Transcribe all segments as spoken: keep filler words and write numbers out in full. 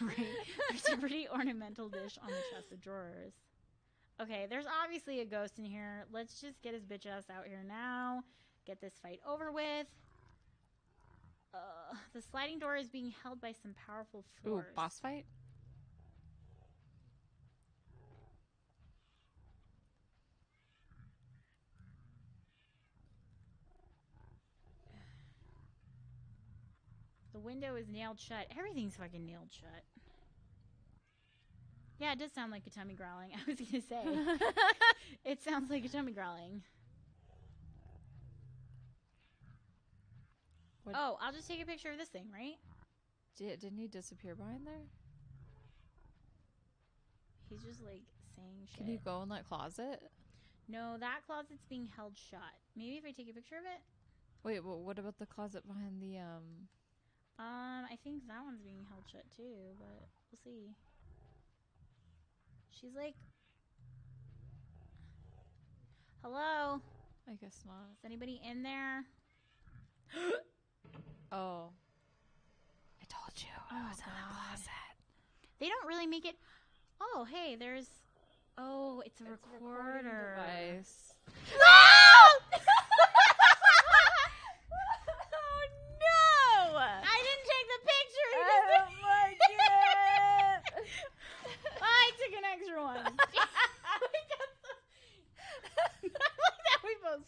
right? There's a pretty ornamental dish on the chest of drawers. Okay, there's obviously a ghost in here. Let's just get his bitch ass out here now. Get this fight over with. Uh, the sliding door is being held by some powerful force. Ooh, boss fight? The window is nailed shut. Everything's fucking nailed shut. Yeah, it does sound like a tummy growling. I was going to say. It sounds like a tummy growling. What? Oh, I'll just take a picture of this thing, right? Did, didn't he disappear behind there? He's just, like, saying shit. Can you go in that closet? No, that closet's being held shut. Maybe if I take a picture of it? Wait, well, what about the closet behind the, um... Um, I think that one's being held shut too, but we'll see. She's like, hello? I guess not. Is anybody in there? Oh. I told you. Oh, I was in the closet. They don't really make it. Oh, hey, there's. Oh, it's a it's recorder. A device. No!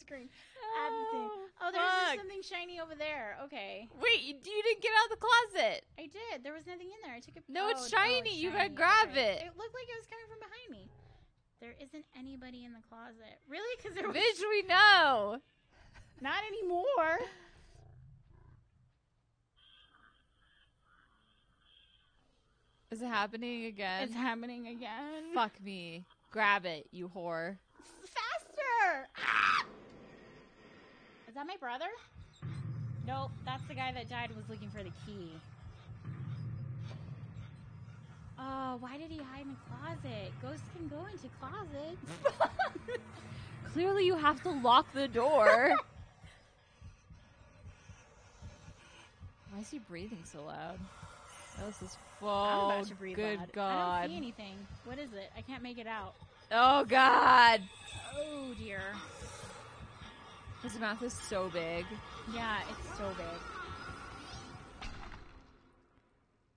Screen. Oh, oh there's something shiny over there. Okay. Wait, you, you didn't get out of the closet. I did. There was nothing in there. I took a. No, oh, it's, shiny. Oh, it's shiny. You gotta grab right. it. It looked like it was coming from behind me. There isn't anybody in the closet, really, because there was. Bitch, we know. Not anymore. Is it happening again? It's happening again. Fuck me. Grab it, you whore. Faster! Ah! Is that my brother? Nope, that's the guy that died was looking for the key. Oh, why did he hide in the closet? Ghosts can go into closets. Clearly you have to lock the door. Why is he breathing so loud? Oh, this is full. I'm about to breathe Good loud. God. I don't see anything. What is it? I can't make it out. Oh, God. Oh, dear. His mouth is so big. Yeah, it's so big.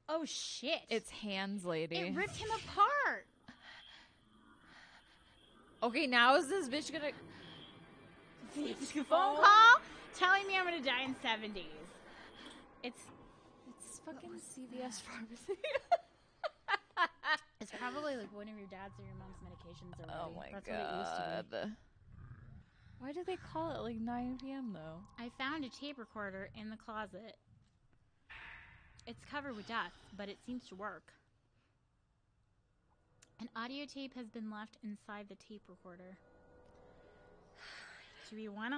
Oh, shit. It's hands, lady. It ripped him apart. Okay, now is this bitch gonna... It's a phone call telling me I'm gonna die in seven days. It's... It's fucking C V S pharmacy. It's probably like one of your dad's or your mom's medications already. Oh my That's god. What it used to be. Why do they call it like nine p m though? I found a tape recorder in the closet. It's covered with dust, but it seems to work. An audio tape has been left inside the tape recorder. Do we want to